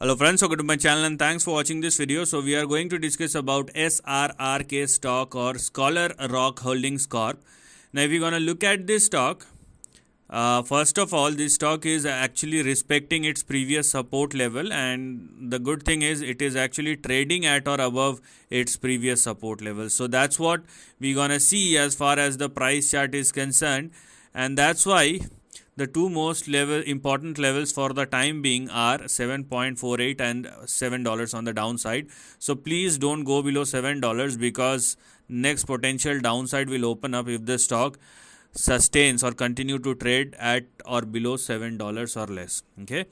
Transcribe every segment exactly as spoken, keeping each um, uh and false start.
Hello friends, welcome to my channel and thanks for watching this video. So we are going to discuss about S R R K stock or Scholar Rock Holdings Corp. Now if you're going to look at this stock, uh, first of all, this stock is actually respecting its previous support level, and the good thing is it is actually trading at or above its previous support level. So that's what we're going to see as far as the price chart is concerned, and that's why the two most level important levels for the time being are seven point four eight and seven dollars on the downside. So please don't go below seven dollars because next potential downside will open up if the stock sustains or continue to trade at or below seven dollars or less. Okay.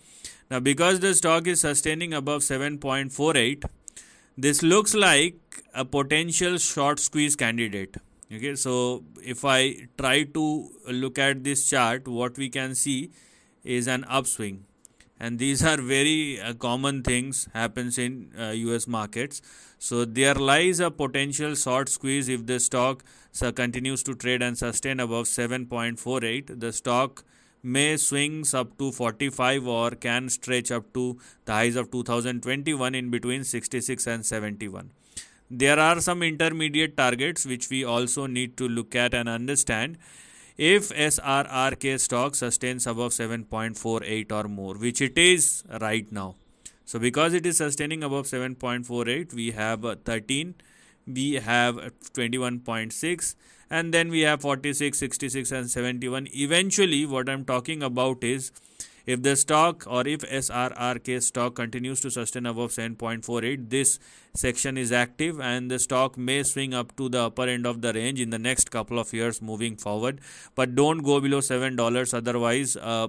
Now because the stock is sustaining above seven point four eight, this looks like a potential short squeeze candidate. Okay, so if I try to look at this chart, what we can see is an upswing, and these are very uh, common things happens in uh, U S markets. So there lies a potential short squeeze if the stock uh, continues to trade and sustain above seven point four eight. The stock may swings up to forty-five or can stretch up to the highs of two thousand twenty-one in between sixty-six and seventy-one. There are some intermediate targets which we also need to look at and understand if S R R K stock sustains above seven point four eight or more, which it is right now. So because it is sustaining above seven point four eight, we have thirteen, we have twenty-one point six, and then we have forty-six, sixty-six and seventy-one. Eventually what I'm talking about is if the stock or if S R R K stock continues to sustain above seven point four eight, this section is active and the stock may swing up to the upper end of the range in the next couple of years moving forward. But don't go below seven dollars, otherwise uh,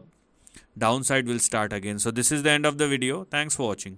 downside will start again. So this is the end of the video. Thanks for watching.